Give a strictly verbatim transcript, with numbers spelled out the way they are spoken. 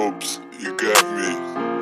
Stumps, you got me.